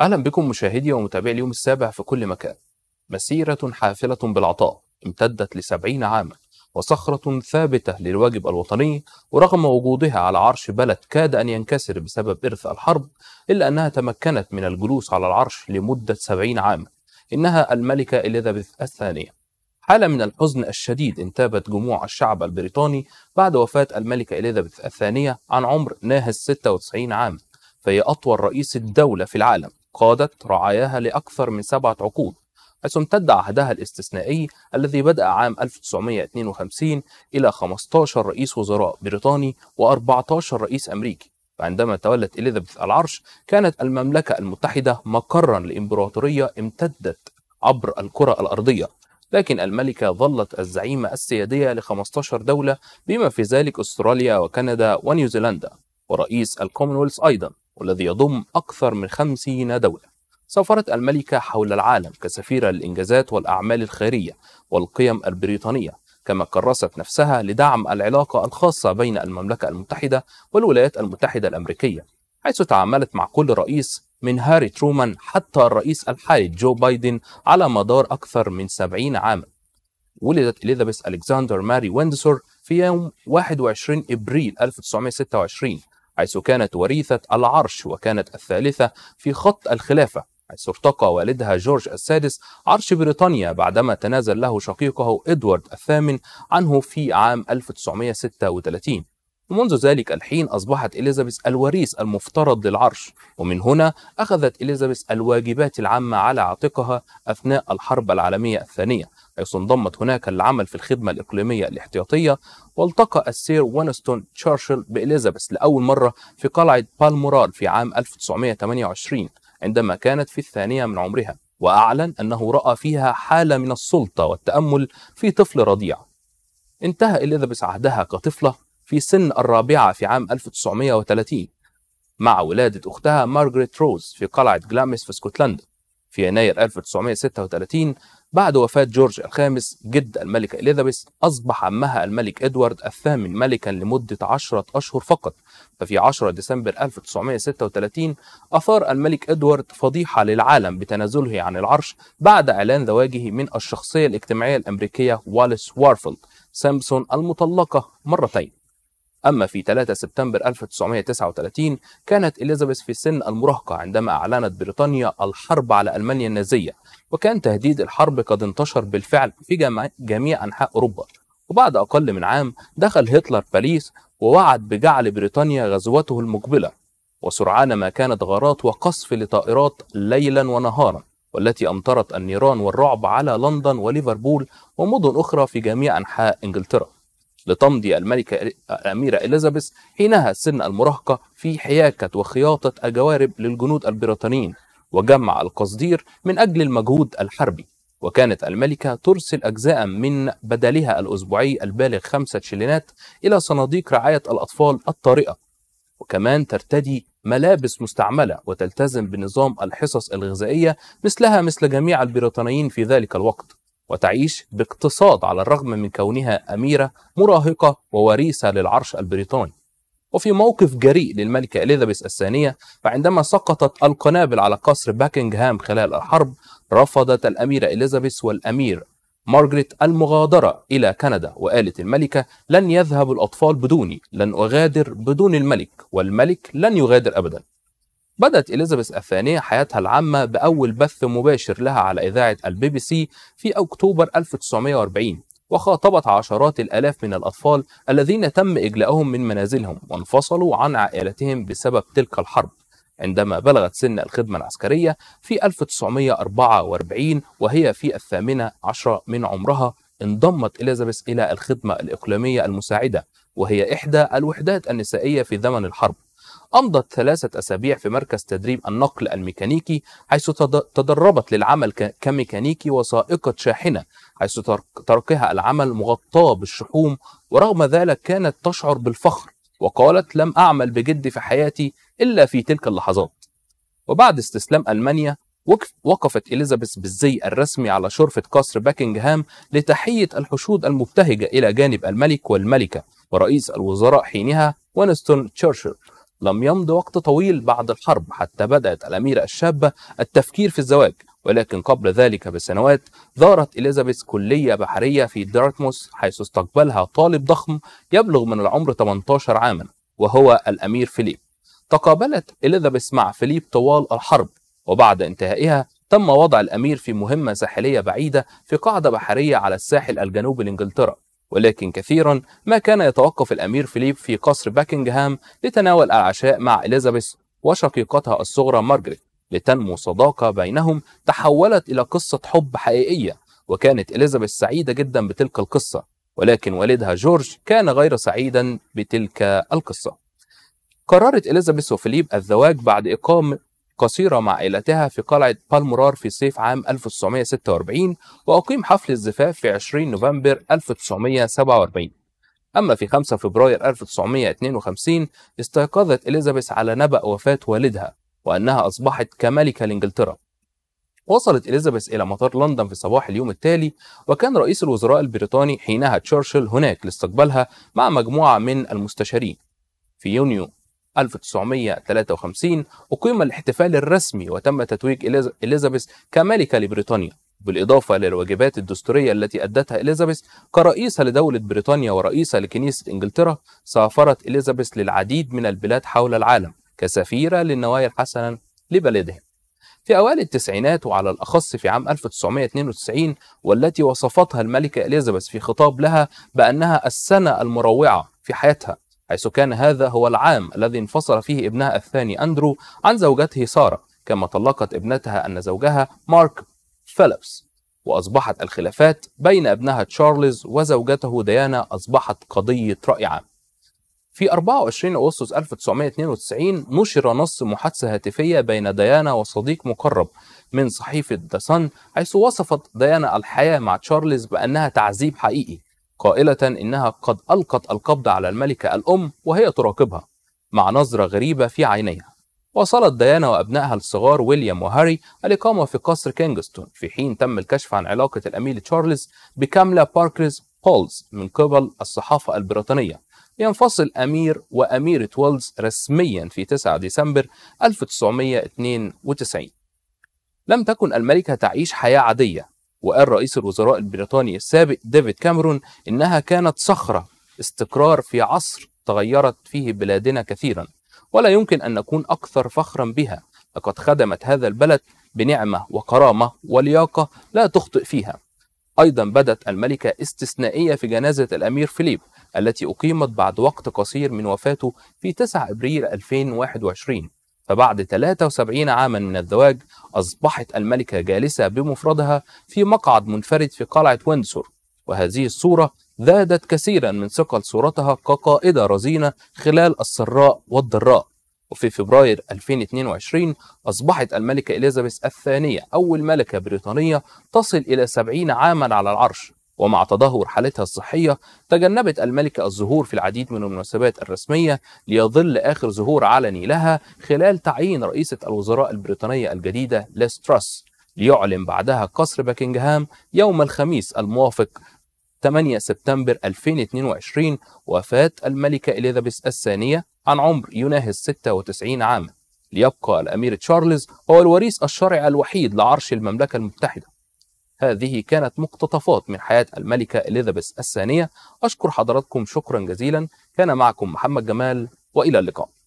أهلا بكم مشاهدي ومتابعي اليوم السابع في كل مكان. مسيرة حافلة بالعطاء امتدت ل70 عاما وصخرة ثابتة للواجب الوطني، ورغم وجودها على عرش بلد كاد أن ينكسر بسبب إرث الحرب إلا أنها تمكنت من الجلوس على العرش لمدة 70 عاما. إنها الملكة إليزابيث الثانية. حالة من الحزن الشديد انتابت جموع الشعب البريطاني بعد وفاة الملكة إليزابيث الثانية عن عمر ناهز 96 عاما، فهي أطول رئيسة دولة في العالم قادت رعاياها لأكثر من 7 عقود، حيث امتد عهدها الاستثنائي الذي بدأ عام 1952 إلى 15 رئيس وزراء بريطاني و14 رئيس أمريكي. فعندما تولت إليزابيث العرش كانت المملكة المتحدة مقرا لإمبراطورية امتدت عبر الكرة الأرضية، لكن الملكة ظلت الزعيمة السيادية ل15 دولة بما في ذلك أستراليا وكندا ونيوزيلندا، ورئيس الكومنولث أيضا والذي يضم أكثر من 50 دولة. سافرت الملكة حول العالم كسفيرة للإنجازات والأعمال الخيرية والقيم البريطانية، كما كرست نفسها لدعم العلاقة الخاصة بين المملكة المتحدة والولايات المتحدة الأمريكية، حيث تعاملت مع كل رئيس من هاري ترومان حتى الرئيس الحالي جو بايدن على مدار أكثر من 70 عاما. ولدت إليزابيث ألكسندر ماري ويندسور في يوم 21 إبريل 1926، حيث كانت وريثة العرش وكانت الثالثة في خط الخلافة، حيث ارتقى والدها جورج السادس عرش بريطانيا بعدما تنازل له شقيقه إدوارد الثامن عنه في عام 1936. ومنذ ذلك الحين أصبحت إليزابيث الوريث المفترض للعرش، ومن هنا أخذت إليزابيث الواجبات العامة على عاتقها أثناء الحرب العالمية الثانية، حيث انضمت هناك للعمل في الخدمة الإقليمية الاحتياطية. والتقى السير وينستون تشرشل بإليزابيث لأول مرة في قلعة بالمورال في عام 1928 عندما كانت في الثانية من عمرها، وأعلن أنه رأى فيها حالة من السلطة والتأمل في طفل رضيع. انتهى إليزابيث عهدها كطفلة في سن 4 في عام 1930 مع ولادة أختها مارجريت روز في قلعة جلاميس في اسكتلندا. في يناير 1936 بعد وفاة جورج الخامس جد الملكة إليزابيث أصبح عمها الملك إدوارد الثامن ملكا لمدة 10 أشهر فقط. ففي 10 ديسمبر 1936 أثار الملك إدوارد فضيحة للعالم بتنازله عن العرش بعد إعلان زواجه من الشخصية الاجتماعية الأمريكية واليس وارفيلد سامسون المطلقة مرتين. أما في 3 سبتمبر 1939 كانت إليزابيث في سن المراهقة عندما أعلنت بريطانيا الحرب على ألمانيا النازية، وكان تهديد الحرب قد انتشر بالفعل في جميع أنحاء أوروبا. وبعد أقل من عام دخل هتلر باريس ووعد بجعل بريطانيا غزوته المقبلة، وسرعان ما كانت غارات وقصف لطائرات ليلا ونهارا، والتي أمطرت النيران والرعب على لندن وليفربول ومدن أخرى في جميع أنحاء إنجلترا. لتمضي الملكة الأميرة إليزابيث حينها سن المراهقة في حياكة وخياطة الجوارب للجنود البريطانيين وجمع القصدير من أجل المجهود الحربي، وكانت الملكة ترسل أجزاء من بدلها الأسبوعي البالغ 5 شلينات إلى صناديق رعاية الأطفال الطارئة، وكمان ترتدي ملابس مستعملة وتلتزم بنظام الحصص الغذائية مثلها مثل جميع البريطانيين في ذلك الوقت، وتعيش باقتصاد على الرغم من كونها أميرة مراهقة ووريثة للعرش البريطاني. وفي موقف جريء للملكة إليزابيث الثانية، فعندما سقطت القنابل على قصر باكنغهام خلال الحرب رفضت الأميرة إليزابيث والأمير مارجريت المغادرة إلى كندا، وقالت الملكة لن يذهب الأطفال بدوني، لن أغادر بدون الملك والملك لن يغادر أبدا. بدأت إليزابيث الثانية حياتها العامة بأول بث مباشر لها على إذاعة البي بي سي في أكتوبر 1940، وخاطبت عشرات الآلاف من الأطفال الذين تم إجلاءهم من منازلهم وانفصلوا عن عائلتهم بسبب تلك الحرب. عندما بلغت سن الخدمة العسكرية في 1944 وهي في 18 من عمرها، انضمت إليزابيث إلى الخدمة الإقليمية المساعدة وهي إحدى الوحدات النسائية في زمن الحرب. أمضت 3 أسابيع في مركز تدريب النقل الميكانيكي، حيث تدربت للعمل كميكانيكي وسائقة شاحنة، حيث تركها العمل مغطاة بالشحوم، ورغم ذلك كانت تشعر بالفخر وقالت لم أعمل بجد في حياتي إلا في تلك اللحظات. وبعد استسلام ألمانيا وقفت إليزابيث بالزي الرسمي على شرفة قصر باكنغهام لتحية الحشود المبتهجة إلى جانب الملك والملكة ورئيس الوزراء حينها وينستون تشرشل، لم يمض وقت طويل بعد الحرب حتى بدأت الأميرة الشابة التفكير في الزواج، ولكن قبل ذلك بسنوات زارت إليزابيث كلية بحرية في دارتموث حيث استقبلها طالب ضخم يبلغ من العمر 18 عاما وهو الأمير فيليب. تقابلت إليزابيث مع فيليب طوال الحرب، وبعد انتهائها تم وضع الأمير في مهمة ساحلية بعيدة في قاعدة بحرية على الساحل الجنوبي لإنجلترا، ولكن كثيرا ما كان يتوقف الأمير فيليب في قصر باكنغهام لتناول العشاء مع إليزابيث وشقيقتها الصغرى مارجريت. لتنمو صداقة بينهم تحولت إلى قصة حب حقيقية، وكانت إليزابيث سعيدة جدا بتلك القصة، ولكن والدها جورج كان غير سعيدا بتلك القصة. قررت إليزابيث وفيليب الزواج بعد إقامة قصيرة مع عائلتها في قلعة بالمورار في صيف عام 1946، وأقيم حفل الزفاف في 20 نوفمبر 1947. أما في 5 فبراير 1952 استيقظت إليزابيث على نبأ وفاة والدها وأنها أصبحت كملكة لإنجلترا. وصلت إليزابيث إلى مطار لندن في صباح اليوم التالي، وكان رئيس الوزراء البريطاني حينها تشرشل هناك لاستقبالها مع مجموعة من المستشارين. في يونيو 1953 أقيم الاحتفال الرسمي وتم تتويج إليزابيث كملكة لبريطانيا، بالإضافة للواجبات الدستورية التي أدتها إليزابيث كرئيسة لدولة بريطانيا ورئيسة لكنيسة إنجلترا. سافرت إليزابيث للعديد من البلاد حول العالم كسفيرة للنوايا الحسنة لبلدهم. في أوائل التسعينات وعلى الأخص في عام 1992 والتي وصفتها الملكة إليزابيث في خطاب لها بأنها السنة المروعة في حياتها، حيث كان هذا هو العام الذي انفصل فيه ابنها الثاني أندرو عن زوجته سارة، كما طلقت ابنتها أن زوجها مارك فيليبس، وأصبحت الخلافات بين ابنها تشارلز وزوجته ديانا أصبحت قضية رأي عام. في 24 أغسطس 1992 نشر نص محادثة هاتفية بين ديانا وصديق مقرب من صحيفة ذا سان، حيث وصفت ديانا الحياة مع تشارلز بأنها تعذيب حقيقي، قائلة إنها قد ألقت القبض على الملكة الأم وهي تراقبها مع نظرة غريبة في عينيها. وصلت ديانا وأبنائها الصغار ويليام وهاري الإقامة في قصر كينغستون، في حين تم الكشف عن علاقة الأمير تشارلز بكاملا باركرز بولز من قبل الصحافة البريطانية. ينفصل أمير وأميرة ويلز رسميا في 9 ديسمبر 1992. لم تكن الملكة تعيش حياة عادية، وقال رئيس الوزراء البريطاني السابق ديفيد كاميرون إنها كانت صخرة استقرار في عصر تغيرت فيه بلادنا كثيرا، ولا يمكن أن نكون أكثر فخرا بها، لقد خدمت هذا البلد بنعمة وكرامة ولياقة لا تخطئ فيها. أيضا بدت الملكة استثنائية في جنازة الأمير فيليب التي أقيمت بعد وقت قصير من وفاته في 9 أبريل 2021. فبعد 73 عاما من الزواج أصبحت الملكة جالسة بمفردها في مقعد منفرد في قلعة ويندسور، وهذه الصورة زادت كثيرا من ثقل صورتها كقائدة رزينة خلال السراء والضراء. وفي فبراير 2022 أصبحت الملكة إليزابيث الثانية أول ملكة بريطانية تصل إلى 70 عاما على العرش، ومع تدهور حالتها الصحية تجنبت الملكة الظهور في العديد من المناسبات الرسمية، ليظل آخر ظهور علني لها خلال تعيين رئيسة الوزراء البريطانية الجديدة لاستراس، ليعلن بعدها قصر باكنغهام يوم الخميس الموافق 8 سبتمبر 2022 وفاة الملكة إليزابيث الثانية عن عمر يناهز 96 عاما، ليبقى الأمير تشارلز هو الوريث الشرعي الوحيد لعرش المملكة المتحدة. هذه كانت مقتطفات من حياة الملكة إليزابيث الثانية. أشكر حضراتكم شكرا جزيلا، كان معكم محمد جمال وإلى اللقاء.